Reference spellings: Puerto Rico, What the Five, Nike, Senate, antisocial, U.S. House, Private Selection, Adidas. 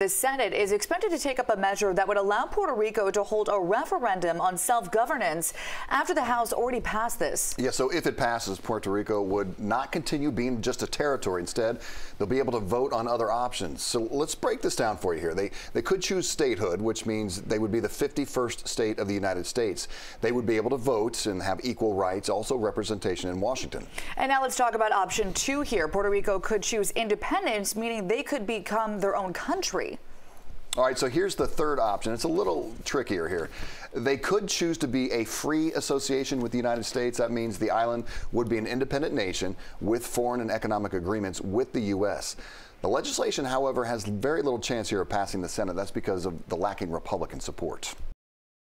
The Senate is expected to take up a measure that would allow Puerto Rico to hold a referendum on self-governance after the House already passed this. Yeah, so if it passes, Puerto Rico would not continue being just a territory. Instead, they'll be able to vote on other options. So let's break this down for you here. They could choose statehood, which means they would be the 51st state of the United States. They would be able to vote and have equal rights, also representation in Washington. And now let's talk about option two here. Puerto Rico could choose independence, meaning they could become their own country. All right, so here's the third option. It's a little trickier here. They could choose to be a free association with the United States. That means the island would be an independent nation with foreign and economic agreements with the U.S. The legislation, however, has very little chance here of passing the Senate. That's because of the lacking Republican support.